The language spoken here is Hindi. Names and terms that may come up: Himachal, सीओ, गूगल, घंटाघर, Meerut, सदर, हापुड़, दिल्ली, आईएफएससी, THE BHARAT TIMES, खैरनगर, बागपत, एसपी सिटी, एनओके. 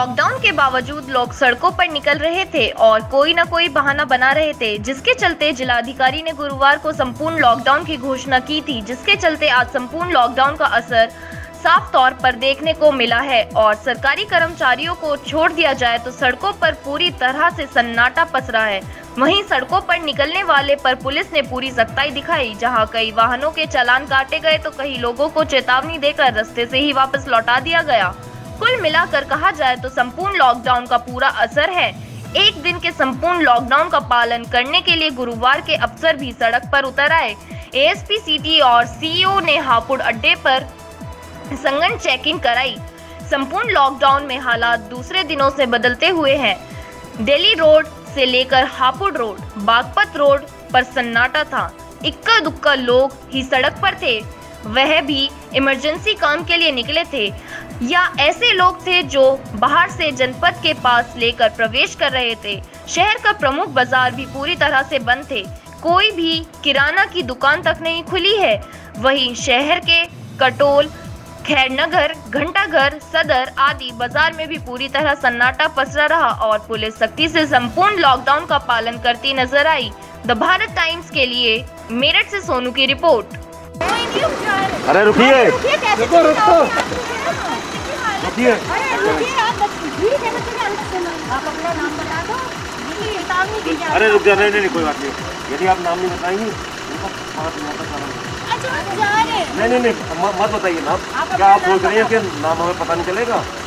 लॉकडाउन के बावजूद लोग सड़कों पर निकल रहे थे और कोई न कोई बहाना बना रहे थे, जिसके चलते जिलाधिकारी ने गुरुवार को संपूर्ण लॉकडाउन की घोषणा की थी। जिसके चलते आज संपूर्ण लॉकडाउन का असर साफ तौर पर देखने को मिला है और सरकारी कर्मचारियों को छोड़ दिया जाए तो सड़कों पर पूरी तरह से सन्नाटा पसरा है। वहीं सड़कों पर निकलने वाले पर पुलिस ने पूरी सख्ताई दिखाई, जहां कई वाहनों के चालान काटे गए तो कई लोगों को चेतावनी देकर रास्ते से ही वापस लौटा दिया गया। कुल मिलाकर कहा जाए तो संपूर्ण लॉकडाउन का पूरा असर है। एक दिन के संपूर्ण लॉकडाउन का पालन करने के लिए गुरुवार के अफसर भी सड़क पर उतर आए। एसपी सिटी और सीओ ने हापुड़ अड्डे पर संघन चेकिंग कराई। संपूर्ण लॉकडाउन में हालात दूसरे दिनों से बदलते हुए हैं। दिल्ली रोड से लेकर हापुड़ रोड, बागपत रोड पर सन्नाटा था। इक्का दुक्का लोग ही सड़क पर थे, वह भी इमरजेंसी काम के लिए निकले थे या ऐसे लोग थे जो बाहर से जनपद के पास लेकर प्रवेश कर रहे थे। शहर का प्रमुख बाजार भी पूरी तरह से बंद थे, कोई भी किराना की दुकान तक नहीं खुली है। वहीं शहर के कटोल, खैरनगर, घंटाघर, सदर आदि बाजार में भी पूरी तरह सन्नाटा पसरा रहा और पुलिस सख्ती से संपूर्ण लॉकडाउन का पालन करती नजर आई। द भारत टाइम्स के लिए मेरठ से सोनू की रिपोर्ट। अरे रुकिए, रुको रुको, रुकिए, अरे रुक जा, नहीं कोई बात नहीं, यदि आप नाम नहीं बताएंगे, नहीं मत बताइए नाम, क्या आप बोल रही हैं कि नाम हमें पता नहीं चलेगा।